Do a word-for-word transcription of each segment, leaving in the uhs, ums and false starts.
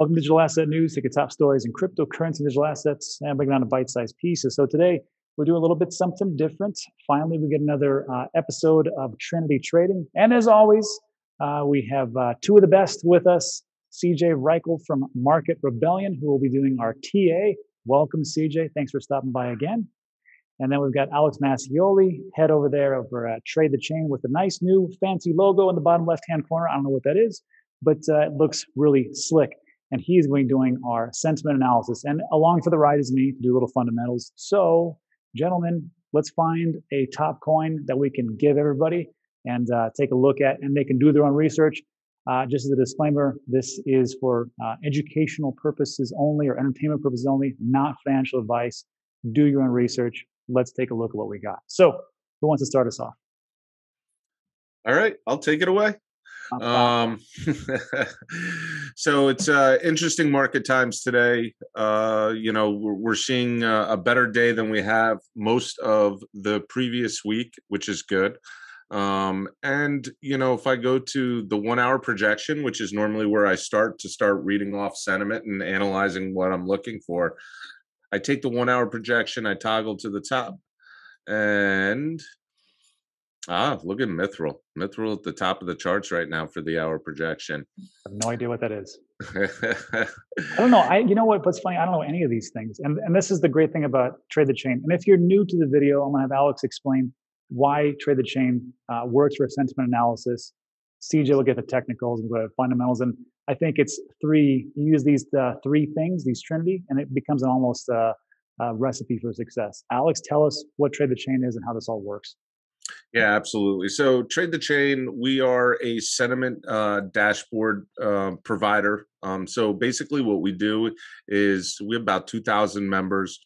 Welcome to Digital Asset News. Take your top stories in cryptocurrency, digital assets, and break down to bite-sized pieces. So today we're doing a little bit something different. Finally, we get another uh, episode of Trinity Trading, and as always, uh, we have uh, two of the best with us: C J Reichel from Market Rebellion, who will be doing our T A. Welcome, C J. Thanks for stopping by again. And then we've got Alex Mascioli, head over there over at Trade the Chain, with a nice new fancy logo in the bottom left-hand corner. I don't know what that is, but uh, it looks really slick. And he's going to be doing our sentiment analysis. And along for the ride is me to do a little fundamentals. So, gentlemen, let's find a top coin that we can give everybody and uh, take a look at, and they can do their own research. Uh, just as a disclaimer, this is for uh, educational purposes only, or entertainment purposes only, not financial advice. Do your own research. Let's take a look at what we got. So, who wants to start us off? All right, I'll take it away. Um, so it's uh, interesting market times today. Uh, you know, we're, we're seeing uh, a better day than we have most of the previous week, which is good. Um, and, you know, if I go to the one hour projection, which is normally where I start to start reading off sentiment and analyzing what I'm looking for, I take the one hour projection, I toggle to the top, and ah, look at Mithril. Mithril at the top of the charts right now for the hour projection. I have no idea what that is. I don't know. I, you know what? What's funny? I don't know any of these things. And and this is the great thing about Trade the Chain. And if you're new to the video, I'm going to have Alex explain why Trade the Chain uh, works for sentiment analysis. C J will get the technicals and go to fundamentals. And I think it's three. You use these uh, three things, these Trinity, and it becomes an almost uh, uh, recipe for success. Alex, tell us what Trade the Chain is and how this all works. Yeah, absolutely. So Trade the Chain, we are a sentiment uh, dashboard uh, provider. Um, so basically what we do is we have about two thousand members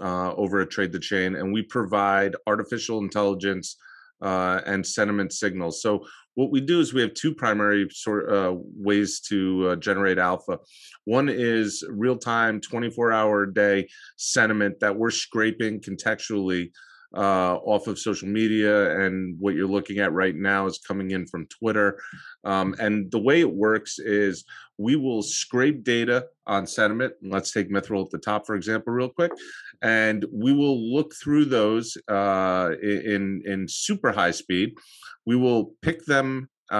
uh, over at Trade the Chain, and we provide artificial intelligence uh, and sentiment signals. So what we do is we have two primary sort uh, ways to uh, generate alpha. One is real-time, twenty-four hour a day sentiment that we're scraping contextually Uh, off of social media, and what you're looking at right now is coming in from Twitter. Um, and the way it works is we will scrape data on sentiment. Let's take Mithril at the top, for example, real quick. And we will look through those uh, in, in super high speed. We will pick them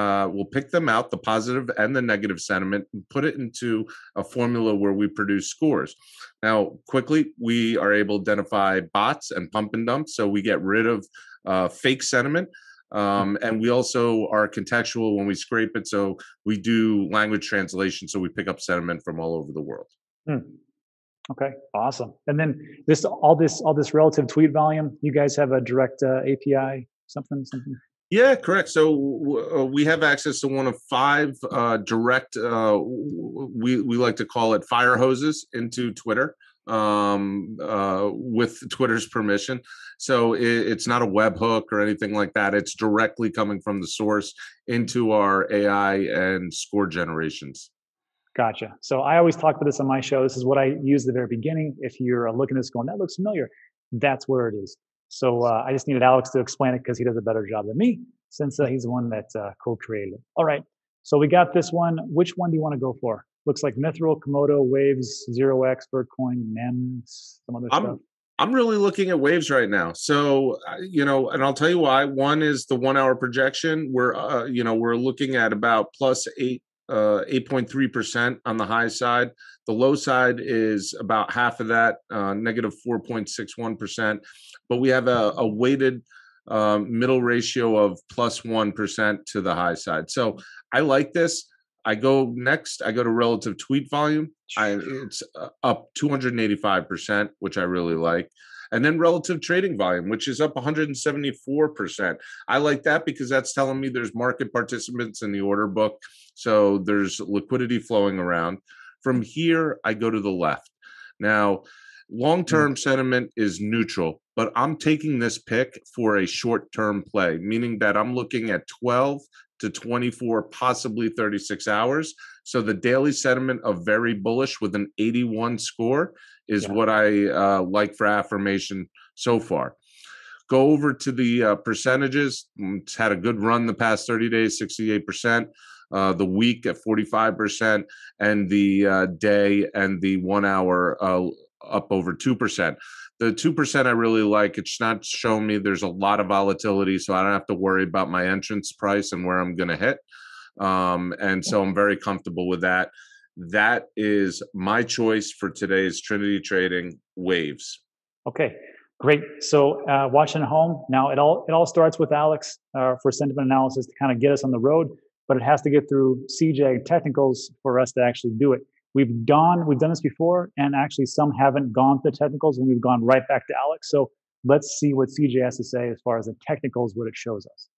Uh, we'll pick them out, the positive and the negative sentiment, and put it into a formula where we produce scores. Now, quickly, we are able to identify bots and pump and dumps, so we get rid of uh, fake sentiment. Um, and we also are contextual when we scrape it, so we do language translation, so we pick up sentiment from all over the world. Mm. Okay, awesome. And then this, all this, all this relative tweet volume. You guys have a direct uh, A P I, something, something. Yeah, correct. So uh, we have access to one of five uh, direct, uh, we, we like to call it fire hoses into Twitter um, uh, with Twitter's permission. So it, it's not a webhook or anything like that. It's directly coming from the source into our A I and score generations. Gotcha. So I always talk about this on my show. This is what I use at the very beginning. If you're looking at this going, that looks familiar, that's where it is. So uh, I just needed Alex to explain it because he does a better job than me, since uh, he's the one that uh, co-created it. All right, so we got this one. Which one do you want to go for? Looks like Mithril, Komodo, Waves, zero x, Bitcoin, N E M S, some other I'm, stuff. I'm really looking at Waves right now. So, you know, and I'll tell you why. One is the one-hour projection. We're, uh, you know, we're looking at about plus eight. Uh, eight point three percent on the high side. The low side is about half of that, uh, negative four point six one percent. But we have a, a weighted um, middle ratio of plus one percent to the high side. So I like this. I go next. I go to relative tweet volume. I, it's up two hundred eighty-five percent, which I really like. And then relative trading volume, which is up one hundred seventy-four percent. I like that because that's telling me there's market participants in the order book. So there's liquidity flowing around. From here, I go to the left. Now, long-term sentiment is neutral, but I'm taking this pick for a short-term play, meaning that I'm looking at twelve to twenty-four, possibly thirty-six hours. So the daily sentiment of very bullish with an eighty-one score is yeah. what I uh, like for affirmation so far. Go over to the uh, percentages. It's had a good run the past thirty days, sixty-eight percent. uh, the week at forty-five percent, and the uh, day and the one hour uh, up over two percent. The two percent I really like. It's not showing me there's a lot of volatility, so I don't have to worry about my entrance price and where I'm going to hit. Um, and so I'm very comfortable with that. That is my choice for today's Trinity Trading Waves. Okay, great. So uh, watching at home. Now, it all it all starts with Alex uh, for sentiment analysis to kind of get us on the road, but it has to get through C J technicals for us to actually do it. We've done, we've done this before, and actually some haven't gone to the technicals, and we've gone right back to Alex. So let's see what C J has to say as far as the technicals, what it shows us.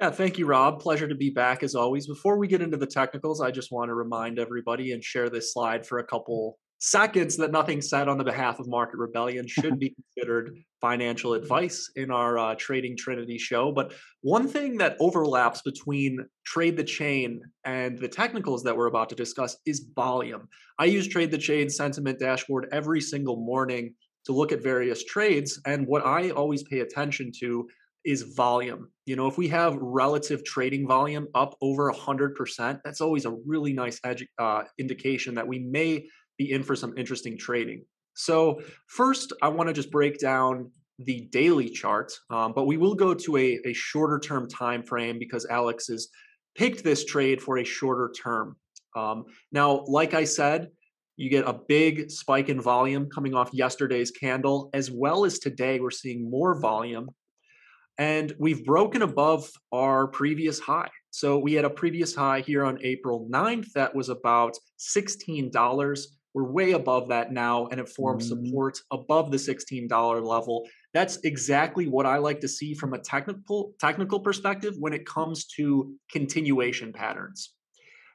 Yeah, thank you, Rob. Pleasure to be back as always. Before we get into the technicals, I just want to remind everybody and share this slide for a couple seconds that nothing said on the behalf of Market Rebellion should be considered financial advice in our uh, Trading Trinity show. But one thing that overlaps between Trade the Chain and the technicals that we're about to discuss is volume. I use Trade the Chain sentiment dashboard every single morning to look at various trades. And what I always pay attention to is volume. You know, if we have relative trading volume up over one hundred percent, that's always a really nice uh, indication that we may be in for some interesting trading. So first, I want to just break down the daily chart, um, but we will go to a, a shorter term time frame because Alex has picked this trade for a shorter term. Um, now, like I said, you get a big spike in volume coming off yesterday's candle, as well as today we're seeing more volume. And we've broken above our previous high. So we had a previous high here on April ninth that was about sixteen dollars. We're way above that now, and it forms mm-hmm. support above the sixteen dollar level. That's exactly what I like to see from a technical, technical perspective when it comes to continuation patterns.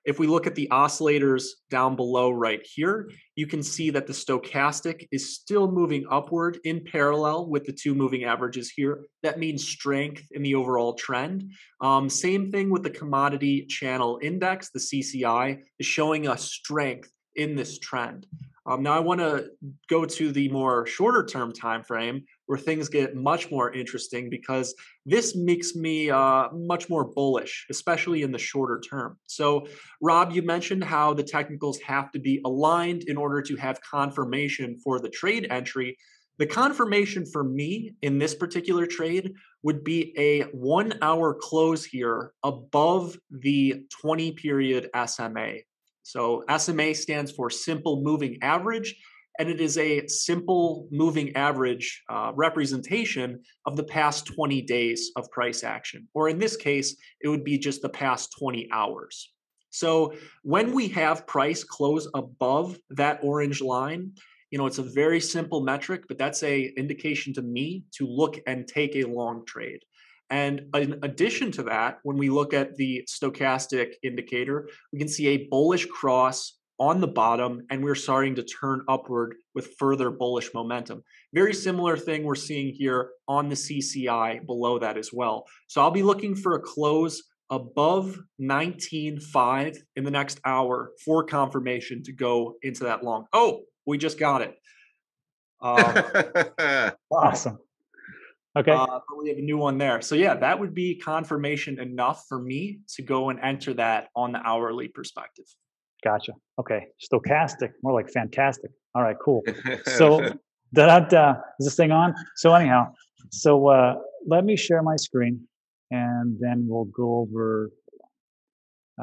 If we look at the oscillators down below right here, you can see that the stochastic is still moving upward in parallel with the two moving averages here. That means strength in the overall trend. Um, same thing with the commodity channel index, the C C I, is showing us strength in this trend. Um, now I want to go to the more shorter term time frame where things get much more interesting because this makes me uh, much more bullish, especially in the shorter term. So Rob, you mentioned how the technicals have to be aligned in order to have confirmation for the trade entry. The confirmation for me in this particular trade would be a one hour close here above the twenty period S M A. So S M A stands for simple moving average, and it is a simple moving average uh, representation of the past twenty days of price action, or in this case, it would be just the past twenty hours. So when we have price close above that orange line, you know, it's a very simple metric, but that's an indication to me to look and take a long trade. And in addition to that, when we look at the stochastic indicator, we can see a bullish cross on the bottom, and we're starting to turn upward with further bullish momentum. Very similar thing we're seeing here on the C C I below that as well. So I'll be looking for a close above nineteen point five in the next hour for confirmation to go into that long. Oh, we just got it. Um, awesome. Okay. Uh, but we have a new one there. So yeah, that would be confirmation enough for me to go and enter that on the hourly perspective. Gotcha. Okay. Stochastic, more like fantastic. All right, cool. So da, da, da. Is this thing on? So anyhow, so uh, let me share my screen and then we'll go over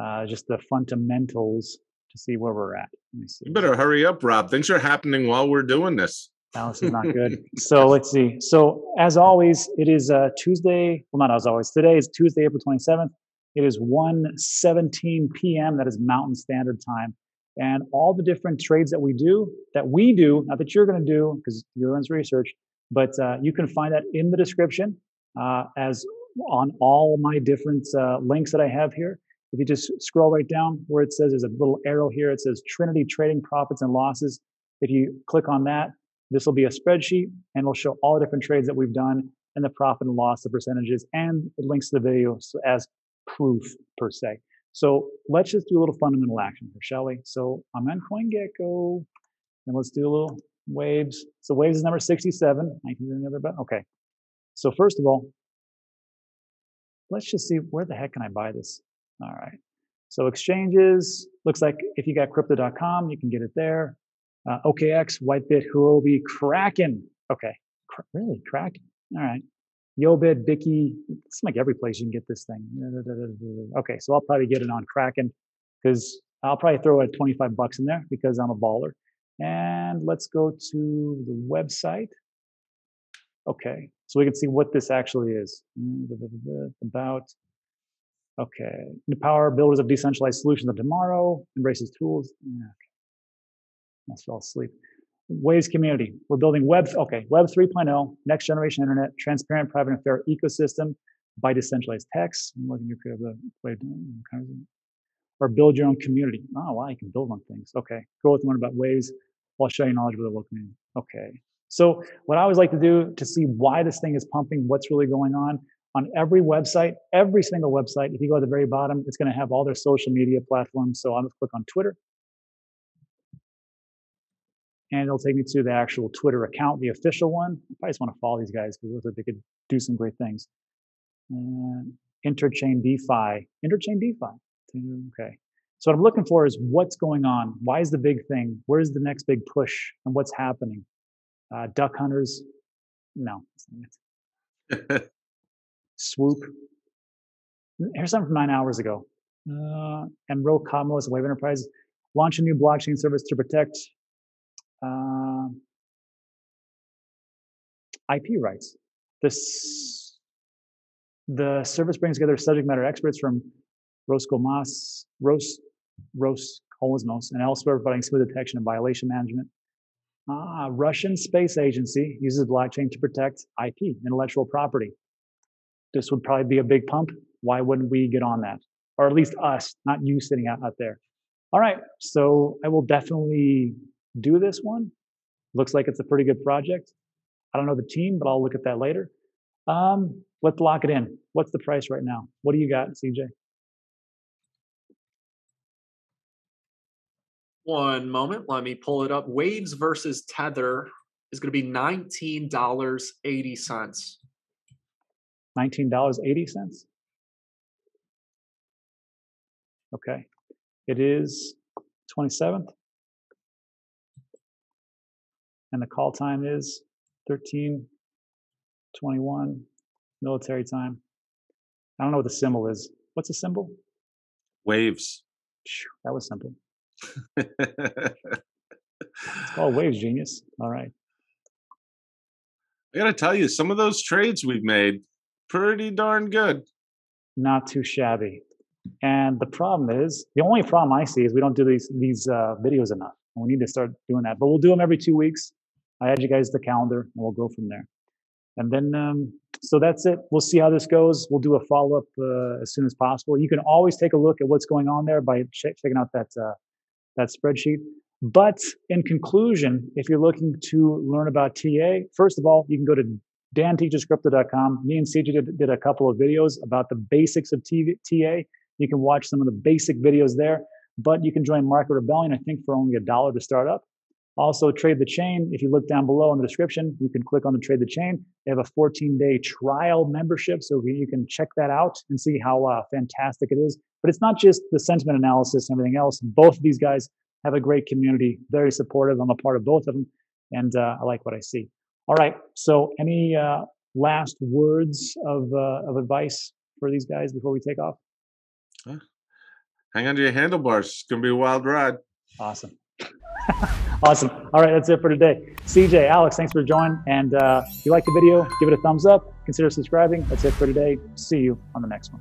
uh, just the fundamentals to see where we're at. Let me see. You better hurry up, Rob. Things are happening while we're doing this. No, this is not good. So let's see. So as always, it is uh, Tuesday. Well, not as always. Today is Tuesday, April twenty-seventh. It is one seventeen p m That is Mountain Standard Time. And all the different trades that we do, that we do, not that you're going to do because you're on research, but uh, you can find that in the description uh, as on all my different uh, links that I have here. If you just scroll right down where it says, there's a little arrow here. It says Trinity Trading Profits and Losses. If you click on that, this will be a spreadsheet and we'll show all the different trades that we've done and the profit and loss, the percentages, and it links to the video as proof per se. So let's just do a little fundamental action here, shall we? So I'm on CoinGecko and let's do a little waves. So waves is number sixty-seven. I can do another button. Okay. So first of all, let's just see where the heck can I buy this? All right. So exchanges, looks like if you got crypto dot com, you can get it there. Uh, O K X, Whitebit, Huobi, Kraken. Okay. Cra- really? Kraken? All right. Yobit, Bicky. It's like every place you can get this thing. Okay. So I'll probably get it on Kraken because I'll probably throw a twenty-five bucks in there because I'm a baller. And let's go to the website. Okay. So we can see what this actually is about. Okay. The power builders of decentralized solutions of tomorrow, embraces tools. Okay. I fell asleep. Waves community. We're building web. Okay. Web three point oh, next generation internet, transparent, private, and fair ecosystem by decentralized techs. Or build your own community. Oh, wow. You can build on things. Okay. Go with one about Waves while sharing knowledge with the local community. Okay. So what I always like to do to see why this thing is pumping, what's really going on, on every website, every single website, if you go at the very bottom, it's going to have all their social media platforms. So I'll just click on Twitter. And it'll take me to the actual Twitter account, the official one. I just want to follow these guys because it looks like they could do some great things. Uh, Interchain DeFi. Interchain DeFi. Okay. So what I'm looking for is what's going on. Why is the big thing? Where's the next big push? And what's happening? Uh, duck hunters? No. Swoop. Here's something from nine hours ago. Uh, and Roscosmos, Wave Enterprise, launch a new blockchain service to protect uh, I P rights. This the service brings together subject matter experts from Roscosmos, Ros, Roscosmos, and elsewhere, providing smooth detection and violation management. Ah, Russian space agency uses blockchain to protect I P, intellectual property. This would probably be a big pump. Why wouldn't we get on that? Or at least us, not you sitting out, out there. All right, so I will definitely do this one. Looks like it's a pretty good project. I don't know the team, but I'll look at that later. Um, let's lock it in. What's the price right now? What do you got, C J? One moment, let me pull it up. Waves versus Tether is gonna be nineteen dollars and eighty cents. nineteen dollars and eighty cents. Okay. It is twenty-seventh. And the call time is thirteen twenty-one military time. I don't know what the symbol is. What's the symbol? Waves. That was simple. It's called Waves, genius. All right. I got to tell you, some of those trades we've made, pretty darn good. Not too shabby. And the problem is, the only problem I see is we don't do these these uh, videos enough. And we need to start doing that. But we'll do them every two weeks. I add you guys to the calendar, and we'll go from there. And then, um, so that's it. We'll see how this goes. We'll do a follow-up uh, as soon as possible. You can always take a look at what's going on there by ch checking out that uh, that spreadsheet. But in conclusion, if you're looking to learn about T A, first of all, you can go to dan teaches crypto dot com. Me and C J did, did a couple of videos about the basics of T A. You can watch some of the basic videos there, but you can join Market Rebellion, I think, for only a dollar to start up. Also, Trade the Chain. If you look down below in the description, you can click on the Trade the Chain. They have a fourteen day trial membership, so you can check that out and see how uh, fantastic it is. But it's not just the sentiment analysis and everything else. Both of these guys have a great community, very supportive. I'm a part of both of them, and uh, I like what I see. All right. So, any uh, last words of uh, of advice for these guys before we take off? Hang on to your handlebars. It's gonna be a wild ride. Awesome. Awesome. All right, that's it for today. C J, Alex, thanks for joining. And uh, if you like the video, give it a thumbs up. Consider subscribing. That's it for today. See you on the next one.